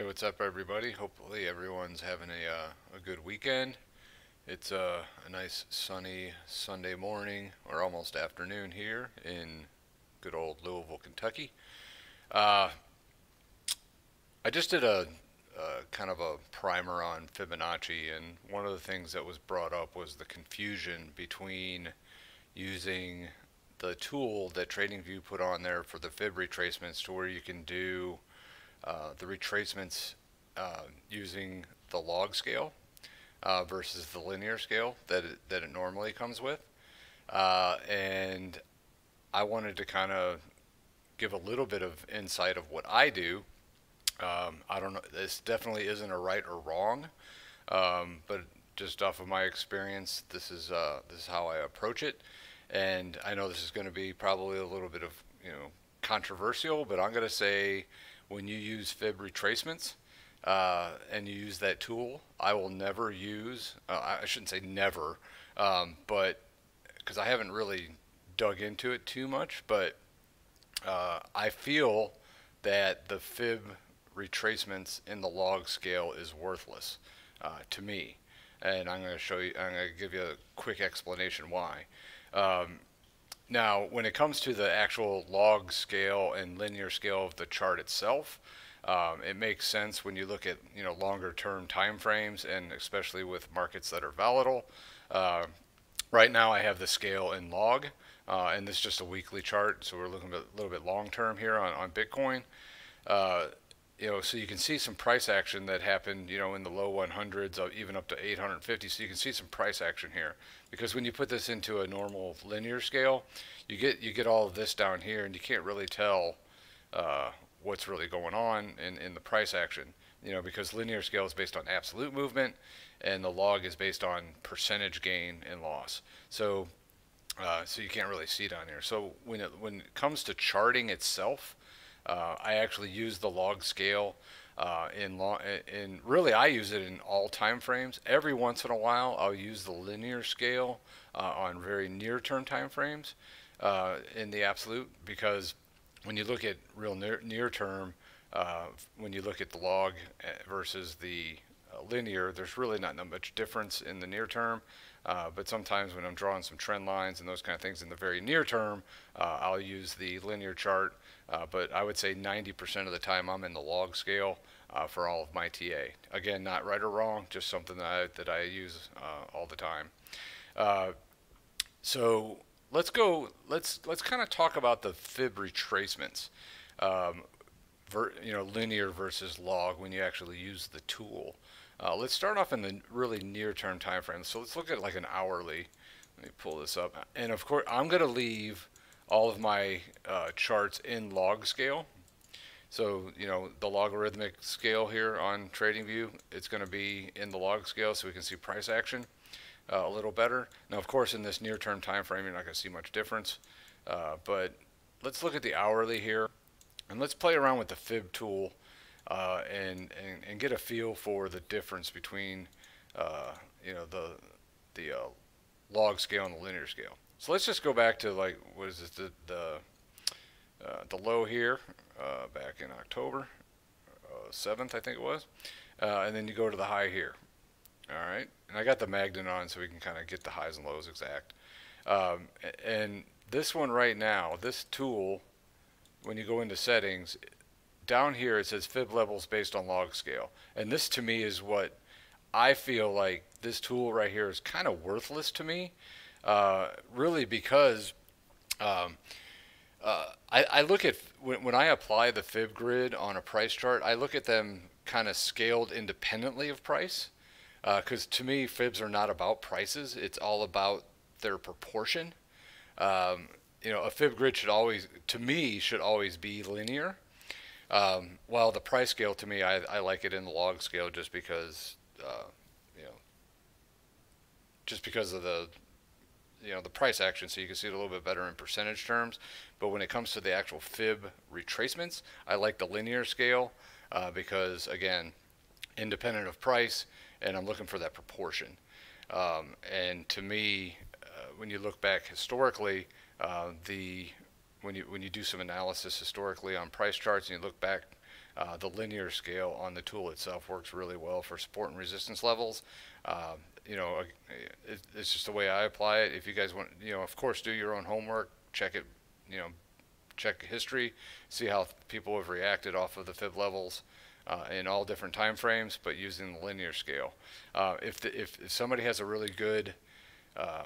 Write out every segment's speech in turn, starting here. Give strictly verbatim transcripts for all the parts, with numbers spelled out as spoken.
Hey, what's up, everybody? Hopefully everyone's having a, uh, a good weekend. It's uh, a nice sunny Sunday morning, or almost afternoon, here in good old Louisville, Kentucky. Uh, I just did a, a kind of a primer on Fibonacci, and one of the things that was brought up was the confusion between using the tool that TradingView put on there for the Fib retracements to where you can do Uh, the retracements uh, using the log scale uh, versus the linear scale that it, that it normally comes with. Uh, and I wanted to kind of give a little bit of insight of what I do. Um, I don't know, this definitely isn't a right or wrong, um, but just off of my experience, this is, uh, this is how I approach it. And I know this is going to be probably a little bit of, you know, controversial, but I'm going to say, when you use Fib retracements uh, and you use that tool, I will never use, uh, I shouldn't say never, um, but because I haven't really dug into it too much, but uh, I feel that the Fib retracements in the log scale is worthless uh, to me. And I'm going to show you, I'm going to give you a quick explanation why. Um, Now, when it comes to the actual log scale and linear scale of the chart itself, um, it makes sense when you look at, you know, longer-term time frames, and especially with markets that are volatile. Uh, right now, I have the scale in log, uh, and this is just a weekly chart, so we're looking a little bit long-term here on, on Bitcoin. Uh, you know, so you can see some price action that happened, you know, in the low one hundreds, of even up to eight hundred fifty. So you can see some price action here, because when you put this into a normal linear scale, you get you get all of this down here, and you can't really tell uh, what's really going on in, in the price action, you know, because linear scale is based on absolute movement, and the log is based on percentage gain and loss. So, uh, so you can't really see down here. So when it, when it comes to charting itself, Uh, I actually use the log scale uh, in, lo in really I use it in all time frames. Every once in a while, I'll use the linear scale uh, on very near-term time frames uh, in the absolute, because when you look at real near-term, uh, when you look at the log versus the uh, linear, there's really not that much difference in the near-term. Uh, but sometimes when I'm drawing some trend lines and those kind of things in the very near term, uh, I'll use the linear chart. Uh, but I would say ninety percent of the time I'm in the log scale uh, for all of my T A. Again, not right or wrong, just something that I, that I use uh, all the time. Uh, so let's go. Let's let's kind of talk about the Fib retracements, um, ver, you know, linear versus log when you actually use the tool. Uh, let's start off in the really near-term time frame. So let's look at like an hourly. Let me pull this up. And of course, I'm going to leave all of my uh, charts in log scale. So, you know, the logarithmic scale here on TradingView, it's going to be in the log scale, so we can see price action uh, a little better. Now, of course, in this near-term time frame, you're not going to see much difference. Uh, but let's look at the hourly here, and let's play around with the Fib tool. Uh, and, and and get a feel for the difference between uh, you know the the uh, log scale and the linear scale. So let's just go back to, like, what is this, the the, uh, the low here uh, back in October uh, seventh, I think it was, uh, and then you go to the high here. All right, and I got the Magnet on so we can kind of get the highs and lows exact. Um, and this one right now, this tool, when you go into settings. Down here it says Fib levels based on log scale, and this to me is what I feel like this tool right here is kind of worthless to me, uh, really, because um, uh, I, I look at when, when I apply the Fib grid on a price chart, I look at them kind of scaled independently of price, because uh, to me Fibs are not about prices, it's all about their proportion. Um, you know, a Fib grid should always, to me, should always be linear. Um, while the price scale, to me, I, I like it in the log scale just because, uh, you know, just because of the, you know, the price action, so you can see it a little bit better in percentage terms. But when it comes to the actual Fib retracements, I like the linear scale uh, because, again, independent of price, and I'm looking for that proportion. Um, and to me, uh, when you look back historically, uh, the When you, when you do some analysis historically on price charts and you look back Uh, the linear scale on the tool itself works really well for support and resistance levels. Uh, you know, it, it's just the way I apply it. If you guys want, you know, of course, do your own homework, check it, you know, check history, see how people have reacted off of the fib levels uh, in all different time frames, but using the linear scale. Uh, if, the, if, if somebody has a really good uh,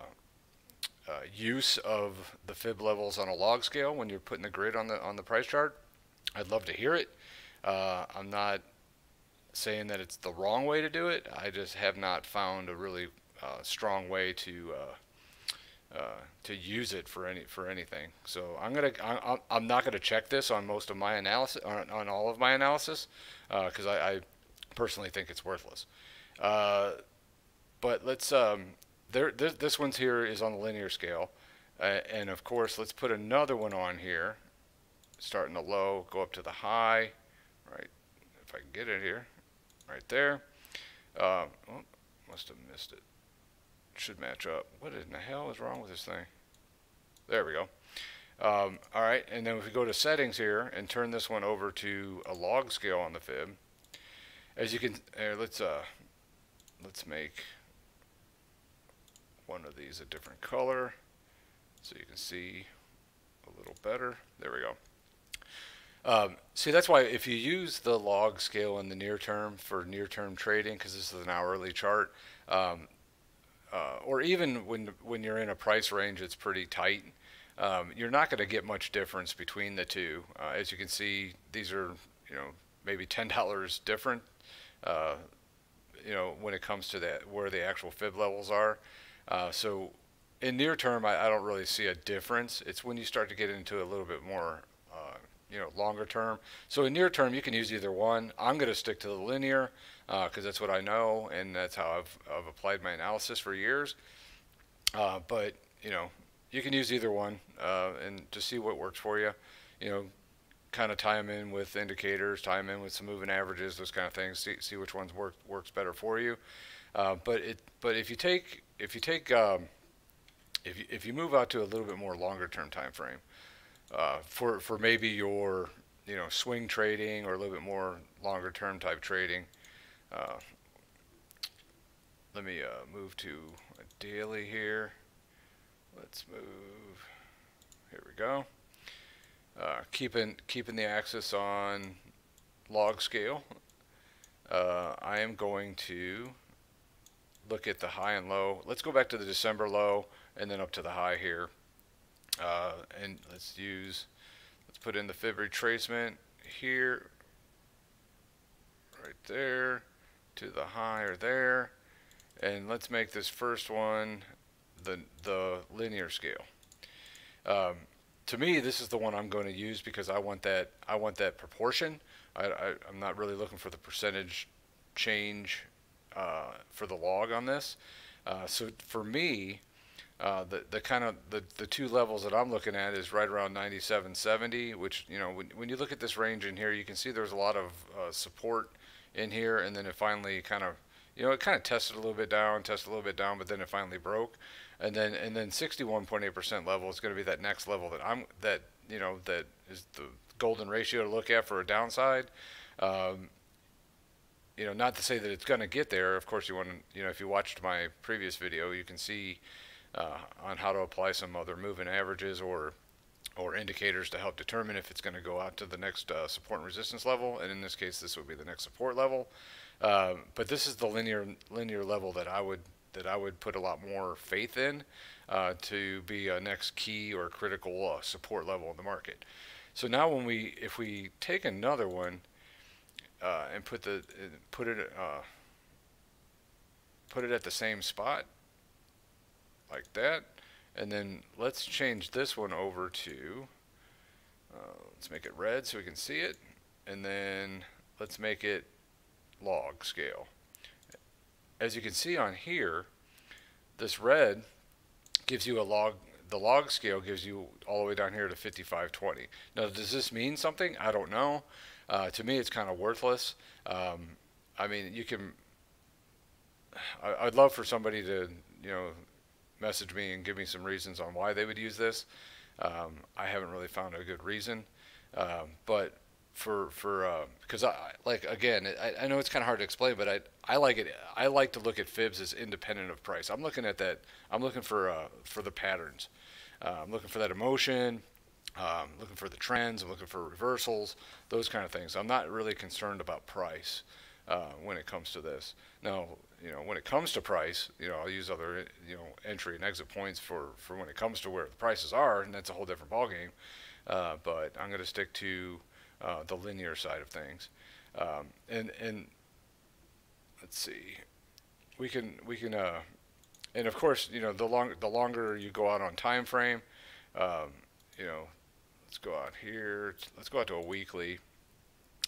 uh, use of the fib levels on a log scale when you're putting the grid on the on the price chart, I'd love to hear it. Uh, I'm not saying that it's the wrong way to do it. I just have not found a really uh, strong way to uh, uh, to use it for any for anything. So I'm gonna I'm, I'm not gonna check this on most of my analysis on, on all of my analysis because uh, I, I personally think it's worthless. Uh, but let's um, there th this one's here is on the linear scale, uh, and of course let's put another one on here, starting the low, go up to the high. Right, if I can get it here, right there. Um, oh, must have missed it. Should match up. What in the hell is wrong with this thing? There we go. Um, all right, and then if we go to settings here and turn this one over to a log scale on the fib, as you can, uh, let's uh, let's make one of these a different color so you can see a little better. There we go. Um, see, that's why if you use the log scale in the near term for near term trading, because this is an hourly chart, um, uh, or even when when you're in a price range that's pretty tight, um, you're not going to get much difference between the two. Uh, as you can see, these are, you know, maybe ten dollars different, uh, you know, when it comes to that where the actual fib levels are. Uh, so in near term, I, I don't really see a difference. It's when you start to get into a little bit more, Uh, you know, longer term. So in near term, you can use either one. I'm going to stick to the linear because uh, that's what I know, and that's how I've, I've applied my analysis for years. Uh, but, you know, you can use either one uh, and just see what works for you. You know, kind of tie them in with indicators, tie them in with some moving averages, those kind of things. See, see which ones work works better for you. Uh, but it, but if you take if you take um, if you, if you move out to a little bit more longer term time frame. Uh, for, for maybe your, you know, swing trading or a little bit more longer term type trading. Uh, let me uh, move to a daily here. Let's move. Here we go. Uh, keeping, keeping the axis on log scale. Uh, I am going to look at the high and low. Let's go back to the December low and then up to the high here. Uh, and let's use, let's put in the fib retracement here, right there, to the high or there, and let's make this first one the the linear scale. Um, to me, this is the one I'm going to use because I want that I want that proportion. I, I, I'm not really looking for the percentage change uh, for the log on this. Uh, so for me. Uh, the the kind of the the two levels that I'm looking at is right around ninety-seven seventy, which, you know, when when you look at this range in here, you can see there's a lot of uh, support in here, and then it finally kind of, you know, it kind of tested a little bit down, tested a little bit down, but then it finally broke, and then and then sixty-one point eight percent level is going to be that next level that I'm that you know that is the golden ratio to look at for a downside. Um, you know, not to say that it's going to get there. Of course, you want to, you know, if you watched my previous video, you can see. Uh, on how to apply some other moving averages or or indicators to help determine if it's going to go out to the next uh, support and resistance level, and in this case, this would be the next support level. Uh, but this is the linear linear level that I would that I would put a lot more faith in uh, to be a next key or critical uh, support level in the market. So now, when we if we take another one uh, and put the put it uh, put it at the same spot. Like that, and then let's change this one over to uh, let's make it red so we can see it, and then let's make it log scale. As you can see on here, this red gives you a log the log scale gives you all the way down here to fifty-five twenty. Now, does this mean something? I don't know. Uh, to me, it's kind of worthless. um, I mean, you can I, I'd love for somebody to, you know, message me and give me some reasons on why they would use this. Um, I haven't really found a good reason, um, but for for um, because I like again I, I know it's kind of hard to explain, but I I like it I like to look at fibs as independent of price. I'm looking at that. I'm looking for uh, for the patterns. Uh, I'm looking for that emotion. Um, looking for the trends. I'm looking for reversals. Those kind of things. I'm not really concerned about price uh, when it comes to this. Now, you know, when it comes to price, you know, I'll use other you know entry and exit points for for when it comes to where the prices are, and that's a whole different ballgame. Uh, but I'm going to stick to uh, the linear side of things, um, and and let's see, we can we can uh, and of course you know the long the longer you go out on time frame, um, you know, let's go out here, let's go out to a weekly,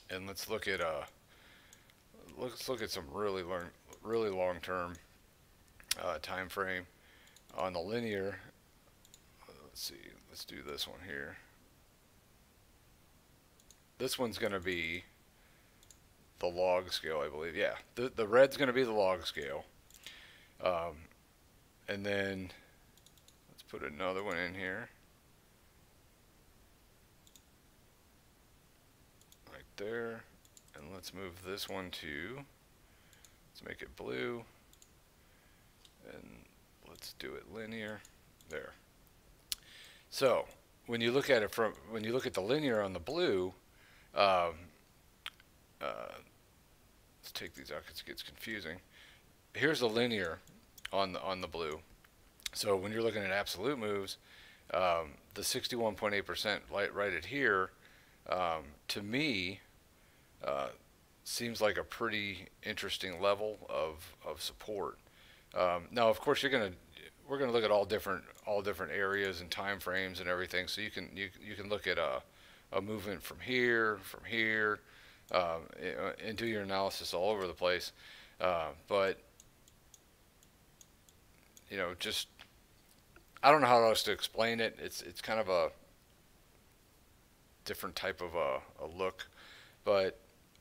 and let's look at uh let's look at some really long really long term uh, time frame on the linear. Let's see, let's do this one here. This one's going to be the log scale, I believe. Yeah, the, the red's going to be the log scale. Um, and then let's put another one in here. Right there. And let's move this one to, let's make it blue. And let's do it linear. There. So when you look at it from, when you look at the linear on the blue, Um, uh, let's take these out because it gets confusing. Here's the linear on the, on the blue. So when you're looking at absolute moves, um, the sixty-one point eight percent right, right at here, um, to me, uh, seems like a pretty interesting level of, of support. Um, now, of course, you're going to, we're going to look at all different, all different areas and time frames and everything. So you can, you, you can look at, uh, a movement from here, from here, um, and do your analysis all over the place. Uh, but, you know, just, I don't know how else to explain it. It's it's kind of a different type of a, a look. But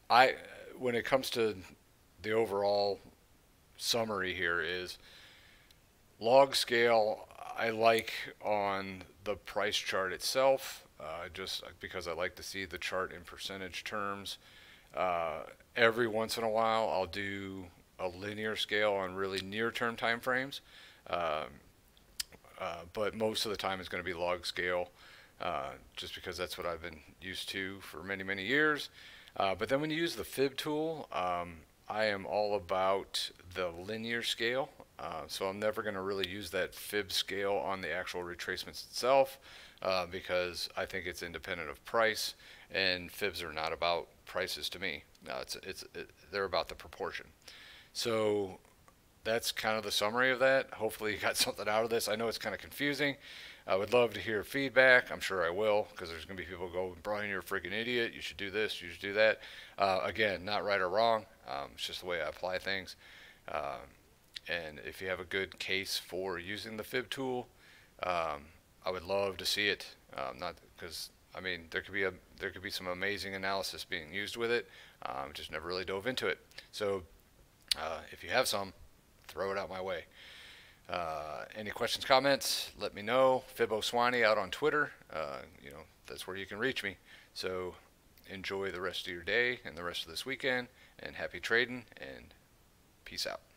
I, when it comes to the overall summary here is log scale, I like on the price chart itself. Uh, just because I like to see the chart in percentage terms. Uh, every once in a while, I'll do a linear scale on really near-term time frames, um, uh, but most of the time it's going to be log scale, uh, just because that's what I've been used to for many, many years. Uh, but then when you use the fib tool, um, I am all about the linear scale, uh, so I'm never going to really use that fib scale on the actual retracements itself. Uh, because I think it's independent of price, and fibs are not about prices to me. No, it's it's it, they're about the proportion. So that's kind of the summary of that. Hopefully you got something out of this. I know it's kind of confusing. I would love to hear feedback. I'm sure I will, because there's going to be people going, Brian, you're a freaking idiot. You should do this. You should do that. Uh, again, not right or wrong. Um, it's just the way I apply things. Um, and if you have a good case for using the fib tool, um, I would love to see it, um, not because I mean there could be a there could be some amazing analysis being used with it. Um, just never really dove into it. So uh, if you have some, throw it out my way. Uh, any questions, comments? Let me know. FiboSwanny out on Twitter. Uh, you know that's where you can reach me. So enjoy the rest of your day and the rest of this weekend, and happy trading and peace out.